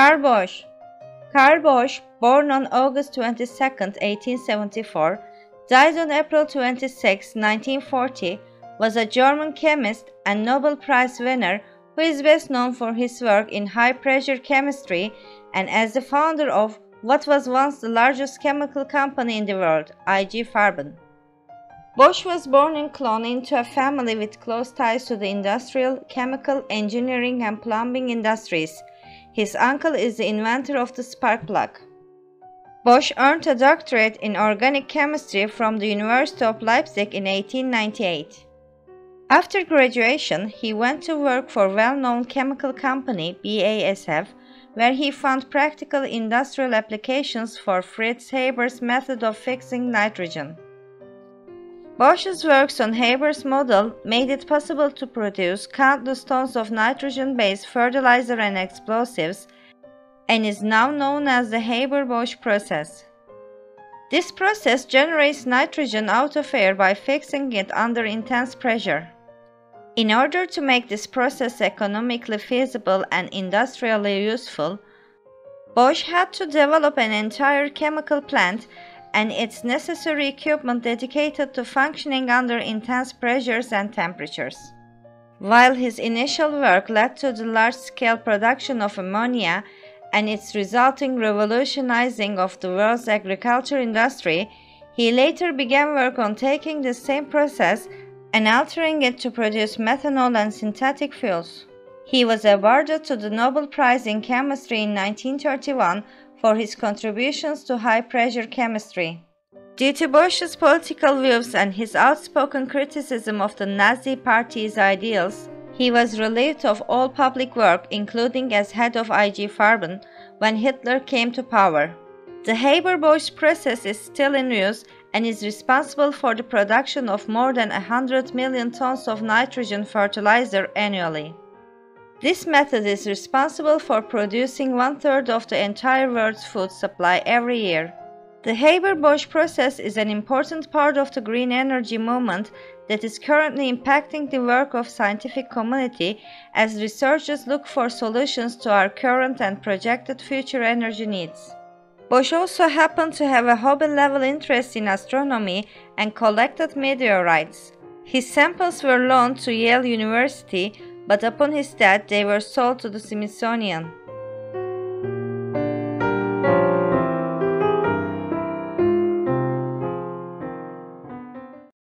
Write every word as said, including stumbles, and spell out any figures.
Carl Bosch. Carl Bosch, born on August twenty-second, eighteen seventy-four, died on April twenty-sixth, nineteen forty, was a German chemist and Nobel Prize winner who is best known for his work in high-pressure chemistry and as the founder of what was once the largest chemical company in the world, I G Farben. Bosch was born in Cologne into a family with close ties to the industrial, chemical, engineering and plumbing industries. His uncle is the inventor of the spark plug. Bosch earned a doctorate in organic chemistry from the University of Leipzig in eighteen ninety-eight. After graduation, he went to work for well-known chemical company B A S F, where he found practical industrial applications for Fritz Haber's method of fixing nitrogen. Bosch's works on Haber's model made it possible to produce countless tons of nitrogen-based fertilizer and explosives, and is now known as the Haber-Bosch process. This process generates nitrogen out of air by fixing it under intense pressure. In order to make this process economically feasible and industrially useful, Bosch had to develop an entire chemical plant and its necessary equipment dedicated to functioning under intense pressures and temperatures. While his initial work led to the large-scale production of ammonia and its resulting revolutionizing of the world's agriculture industry, he later began work on taking the same process and altering it to produce methanol and synthetic fuels. He was awarded to the Nobel Prize in Chemistry in nineteen thirty-one for his contributions to high-pressure chemistry. Due to Bosch's political views and his outspoken criticism of the Nazi Party's ideals, he was relieved of all public work, including as head of I G Farben, when Hitler came to power. The Haber-Bosch process is still in use and is responsible for the production of more than one hundred million tons of nitrogen fertilizer annually. This method is responsible for producing one-third of the entire world's food supply every year. The Haber-Bosch process is an important part of the green energy movement that is currently impacting the work of scientific community as researchers look for solutions to our current and projected future energy needs. Bosch also happened to have a hobby-level interest in astronomy and collected meteorites. His samples were loaned to Yale University, but upon his death they were sold to the Smithsonian.